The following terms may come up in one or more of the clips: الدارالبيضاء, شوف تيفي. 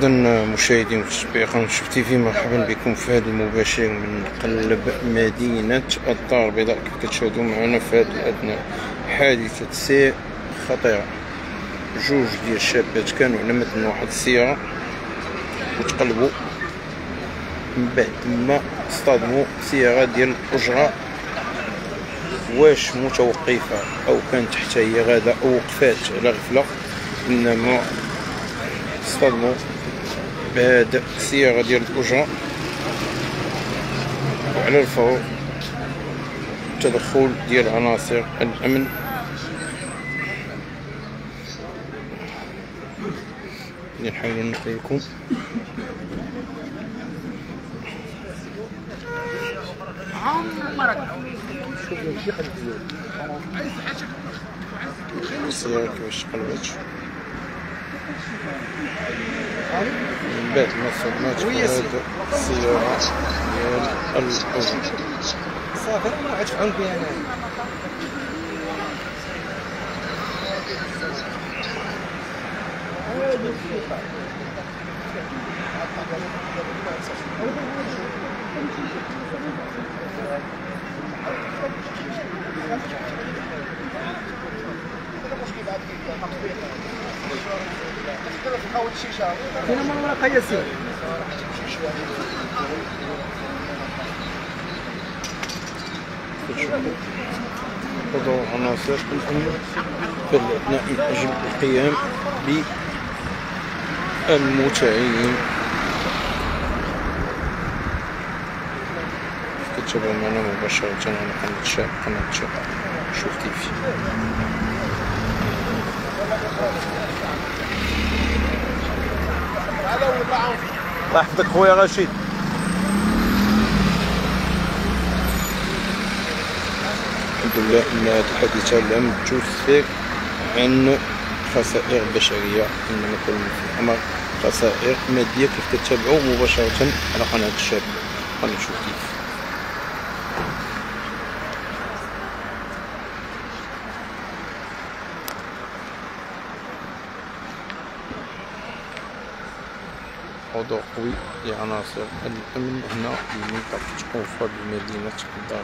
اذا مشاهدين التشبيق شفتي في مرحبا بكم في هذا المباشر من قلب مدينه الدار البيضاء. كيف كتشاهدوا معنا في هذا الاثناء حادثه سير خطيره، جوج ديال الشابات كانوا على متن واحد السياره وتقلبوا من بعد ما اصطدموا سياره ديال الاجره واش متوقفه او كانت حتى هي غاده او وقفات على غفله، انما اصطدموا بهاد السيارة ديال الأجرة وعلى الفور التدخل ديال عناصر الأمن اللي نحاولو نعطيكم. السيارة كيفاش تقلبات من بعد ما صدمات بهاد السيارة ديال الأجرة. صافي ما عادش في عنقي أنا. هنا من ورا قياسي تضع عناصر الأمن في الأثناء من أجل القيام بالمتعين. تتابعوا معنا مباشرة على قناة الشعب شوف تيفي. الله يحفظك خويا رشيد. الحمد لله ان هذه الحادثه لم تسفر عن خسائر بشريه، انما كل في الامر خسائر ماديه. كيف كتتابعوا مباشره على قناه الشاب غنشوف كيف. موضوع قوي لعناصر الأمن هنا بمنطقة حوفة بمدينة الدار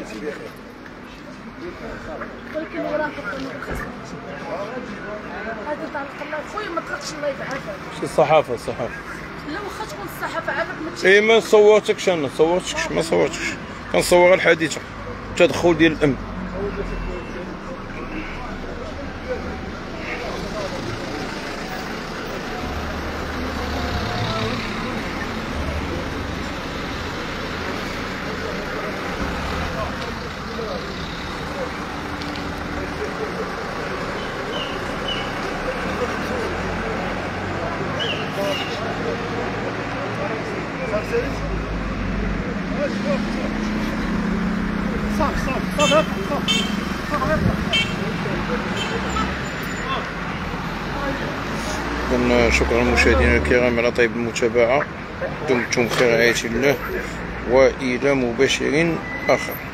البيضاء. ولكن وراك هذا تاع القناة خويا ما تخافش الله يبعثك. شي الصحافة الصحافة. لا واخا تكون الصحافة عافاك. إي ما صورتكش أنا ما صورتكش كنصور الحادثة التدخل ديال الأمن. شكرا مشاهدينا الكرام على طيب المتابعة، دمتم بخير رعاية الله وإلى مباشر آخر.